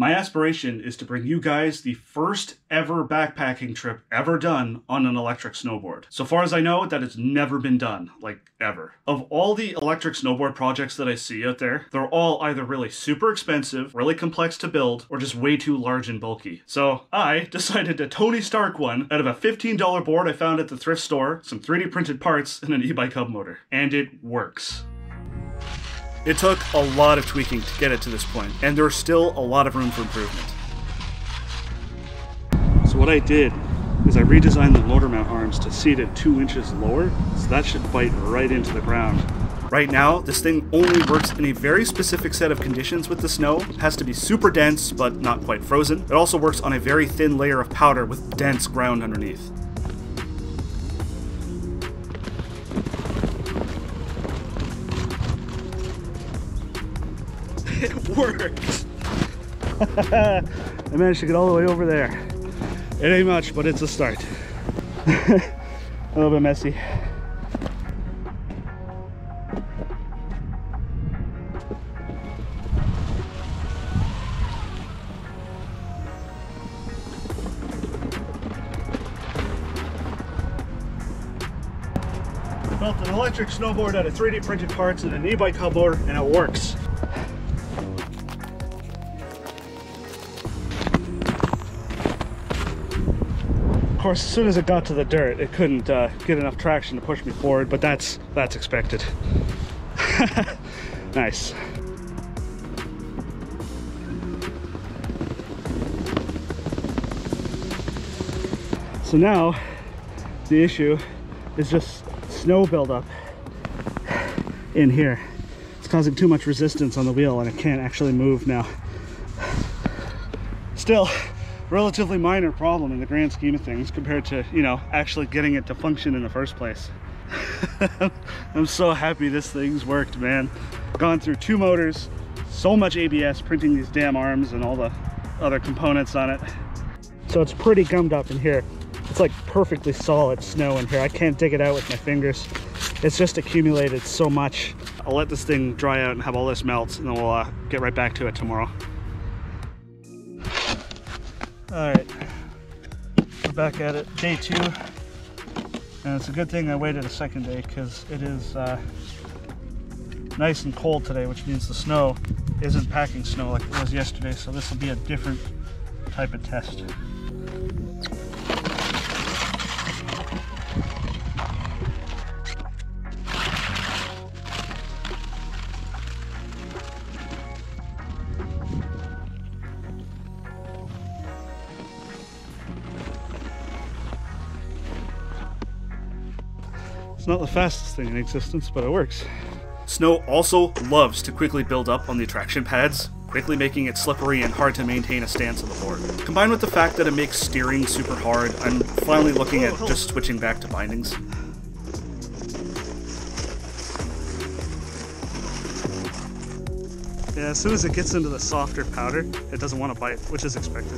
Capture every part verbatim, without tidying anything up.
My aspiration is to bring you guys the first ever backpacking trip ever done on an electric snowboard. So far as I know, that has never been done, like ever. Of all the electric snowboard projects that I see out there, they're all either really super expensive, really complex to build, or just way too large and bulky. So I decided to Tony Stark one out of a fifteen dollar board I found at the thrift store, some three D printed parts, and an e-bike hub motor. And it works. It took a lot of tweaking to get it to this point, and there's still a lot of room for improvement. So what I did is I redesigned the loader mount arms to seat it two inches lower, so that should bite right into the ground. Right now, this thing only works in a very specific set of conditions with the snow. It has to be super dense, but not quite frozen. It also works on a very thin layer of powder with dense ground underneath. It worked! I managed to get all the way over there. It ain't much, but it's a start. A little bit messy. Built an electric snowboard out of three D printed parts and an e-bike hub motor, and it works. Of course, as soon as it got to the dirt, it couldn't uh, get enough traction to push me forward, but that's that's expected. Nice. So now the issue is just snow buildup in here. It's causing too much resistance on the wheel, and it can't actually move now. Still, relatively minor problem in the grand scheme of things compared to, you know, actually getting it to function in the first place. I'm so happy this thing's worked, man. Gone through two motors, so much A B S printing these damn arms and all the other components on it. So it's pretty gummed up in here. It's like perfectly solid snow in here. I can't dig it out with my fingers. It's just accumulated so much. I'll let this thing dry out and have all this melt, and then we'll uh, get right back to it tomorrow. All right, we're back at it, day two, and it's a good thing I waited a second day because it is uh, nice and cold today, which means the snow isn't packing snow like it was yesterday, so this will be a different type of test. It's not the fastest thing in existence, but it works. Snow also loves to quickly build up on the traction pads, quickly making it slippery and hard to maintain a stance on the board. Combined with the fact that it makes steering super hard, I'm finally looking at just switching back to bindings. Yeah, as soon as it gets into the softer powder, it doesn't want to bite, which is expected.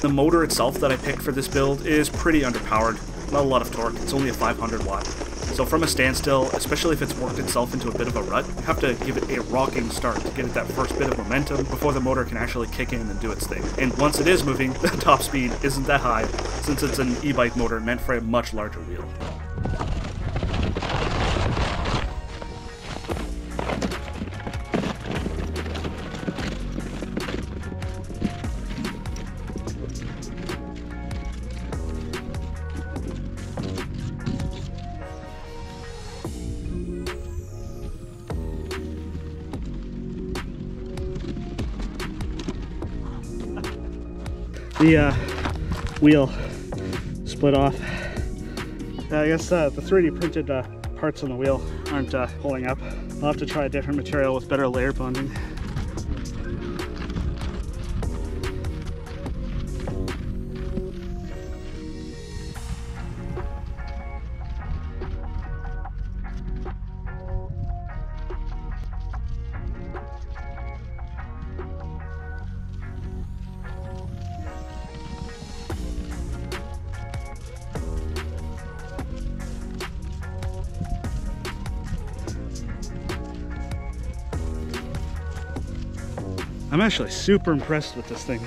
The motor itself that I picked for this build is pretty underpowered. Not a lot of torque, it's only a five hundred watt. So from a standstill, especially if it's worked itself into a bit of a rut, you have to give it a rocking start to get it that first bit of momentum before the motor can actually kick in and do its thing. And once it is moving, the top speed isn't that high, since it's an e-bike motor meant for a much larger wheel. The uh, wheel split off. I guess uh, the three D printed uh, parts on the wheel aren't uh, holding up. I'll have to try a different material with better layer bonding. I'm actually super impressed with this thing.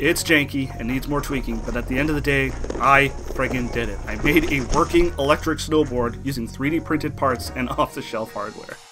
It's janky and needs more tweaking, but at the end of the day, I friggin' did it. I made a working electric snowboard using three D printed parts and off-the-shelf hardware.